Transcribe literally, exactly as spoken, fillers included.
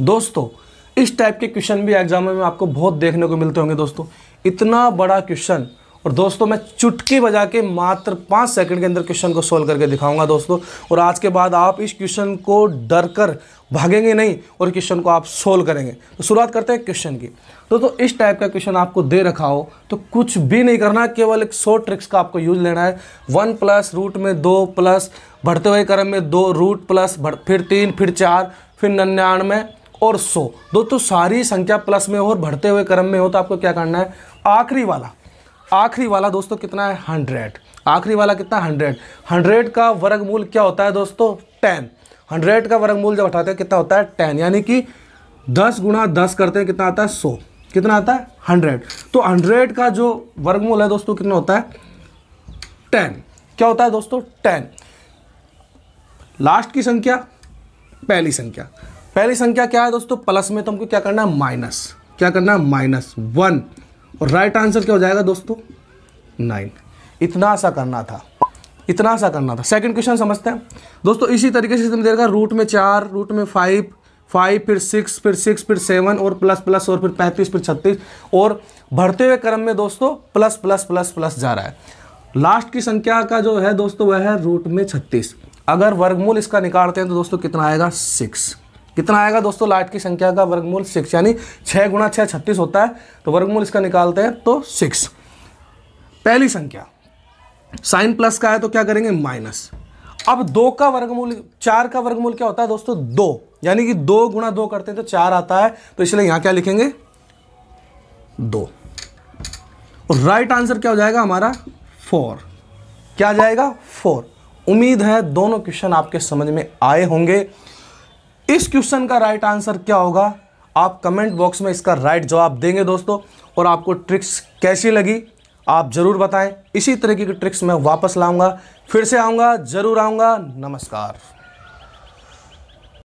दोस्तों इस टाइप के क्वेश्चन भी एग्जाम में आपको बहुत देखने को मिलते होंगे दोस्तों। इतना बड़ा क्वेश्चन और दोस्तों मैं चुटकी बजा के मात्र पाँच सेकंड के अंदर क्वेश्चन को सॉल्व करके दिखाऊंगा दोस्तों। और आज के बाद आप इस क्वेश्चन को डर कर भागेंगे नहीं और क्वेश्चन को आप सॉल्व करेंगे। तो शुरुआत करते हैं क्वेश्चन की। दोस्तों इस टाइप का क्वेश्चन आपको दे रखा हो तो कुछ भी नहीं करना, केवल एक शॉर्ट ट्रिक्स का आपको यूज लेना है। वन प्लस रूट में दो प्लस बढ़ते हुए क्रम में दो रूट प्लस फिर तीन फिर चार फिर निन्यानवे और सौ। दोस्तों सारी संख्या प्लस में हो और बढ़ते हुए क्रम में हो तो आपको क्या करना है, आखिरी वाला आखिरी वाला दोस्तों कितना है हंड्रेड। आखिरी वाला कितना हंड्रेड। हंड्रेड का वर्गमूल क्या होता है दोस्तों, टेन। हंड्रेड का वर्गमूल जब हटाते हैं कितना होता है, टेन। यानी कि दस गुणा दस करते हैं कितना आता है, सौ। कितना आता है, हंड्रेड। तो हंड्रेड का जो वर्गमूल है दोस्तों कितना होता है, टेन। क्या होता है दोस्तों, टेन। लास्ट की संख्या पहली संख्या, पहली संख्या क्या है दोस्तों, प्लस में, तो हमको क्या करना है माइनस। क्या करना है, माइनस वन। और राइट आंसर क्या हो जाएगा दोस्तों, नाइन। इतना सा करना था, इतना सा करना था। सेकंड क्वेश्चन समझते हैं दोस्तों। इसी तरीके से सिस्टम देगा, रूट में चार रूट में फाइव फाइव फिर सिक्स फिर सिक्स फिर सेवन और प्लस प्लस और फिर पैंतीस फिर छत्तीस और बढ़ते हुए क्रम में दोस्तों प्लस प्लस प्लस प्लस जा रहा है। लास्ट की संख्या का जो है दोस्तों वह है रूट में छत्तीस। अगर वर्गमूल इसका निकालते हैं तो दोस्तों कितना आएगा, सिक्स। कितना आएगा दोस्तों, लास्ट की संख्या का वर्गमूल सिक्स। यानी छः गुणा छः छत्तीस होता है, तो वर्गमूल इसका निकालते हैं तो सिक्स। पहली संख्या साइन प्लस का है तो क्या करेंगे, माइनस। अब दो का वर्गमूल, चार का वर्गमूल क्या होता है दोस्तों, दो। यानी कि दो गुणा दो करते हैं तो चार आता है, तो इसलिए यहाँ क्या लिखेंगे, दो। और राइट आंसर क्या हो जाएगा हमारा, फोर। क्या जाएगा, फोर। उम्मीद है दोनों क्वेश्चन आपके समझ में आए होंगे। इस क्वेश्चन का राइट आंसर क्या होगा, आप कमेंट बॉक्स में इसका राइट जवाब देंगे दोस्तों। और आपको ट्रिक्स कैसी लगी आप ज़रूर बताएं। इसी तरीके की ट्रिक्स मैं वापस लाऊंगा, फिर से आऊँगा, ज़रूर आऊँगा। नमस्कार।